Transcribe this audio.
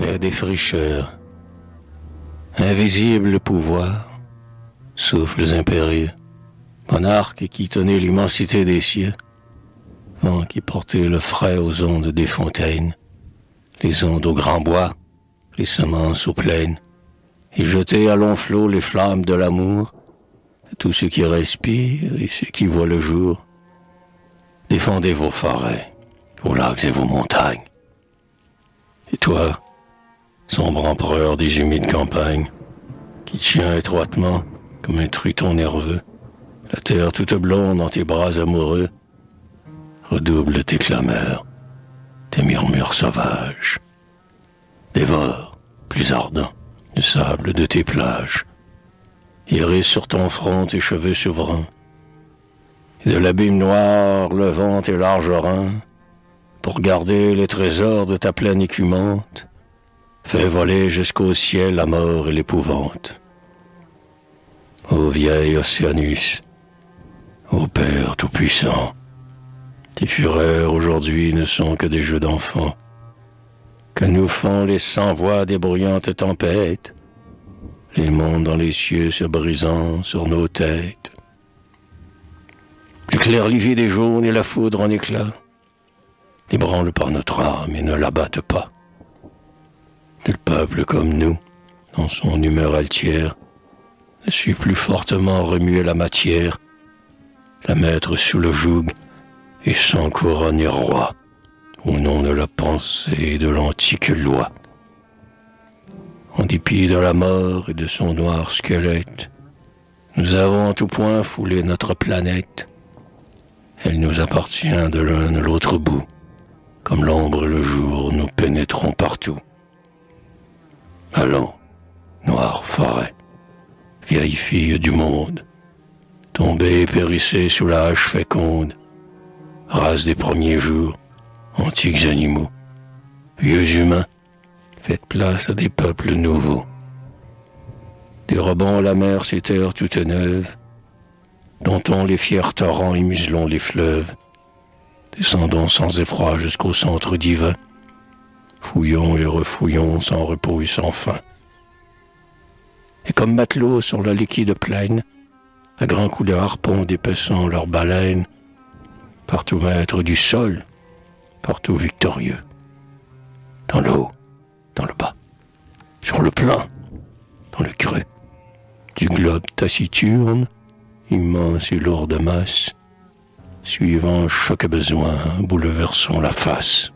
les défricheurs, invisible pouvoir, souffles impérieux, monarque qui tenait l'immensité des cieux, vent qui portait le frais aux ondes des fontaines, les ondes aux grands bois, les semences aux plaines, et jeter à long flot les flammes de l'amour, à tous ceux qui respirent et ceux qui voient le jour. Défendez vos forêts, vos lacs et vos montagnes. Et toi, sombre empereur des humides campagnes, qui tiens étroitement, comme un truton nerveux, la terre toute blonde dans tes bras amoureux, redouble tes clameurs, tes murmures sauvages. Dévore, plus ardent, le sable de tes plages, iris sur ton front tes cheveux souverains, et de l'abîme noir levant tes larges reins, pour garder les trésors de ta plaine écumante, fais voler jusqu'au ciel la mort et l'épouvante. Ô vieil Océanus, ô Père Tout-Puissant, tes fureurs aujourd'hui ne sont que des jeux d'enfants, que nous font les cent voix des bruyantes tempêtes, les mondes dans les cieux se brisant sur nos têtes. L'éclair livide des jours et la foudre en éclats, ébranle par notre âme et ne l'abatte pas. Le peuple comme nous, dans son humeur altière, ne suit plus fortement remuer la matière, la mettre sous le joug et sans couronner roi, au nom de la pensée et de l'antique loi. En dépit de la mort et de son noir squelette, nous avons en tout point foulé notre planète. Elle nous appartient de l'un à l'autre bout. Comme l'ombre et le jour, nous pénétrons partout. Allons, noire forêt, vieille fille du monde, tombez et périssez sous la hache féconde, race des premiers jours, antiques animaux, vieux humains, faites place à des peuples nouveaux. Dérobant la mer ces terres toutes neuves, domptons les fiers torrents et muselons les fleuves, descendons sans effroi jusqu'au centre divin, fouillons et refouillons sans repos et sans fin. Et comme matelots sur la liquide plaine, à grands coups de harpon dépaissant leurs baleines, partout maîtres du sol, partout victorieux, dans le haut, dans le bas, sur le plan, dans le creux, du globe taciturne, immense et lourde masse, suivant chaque besoin, bouleversons la face.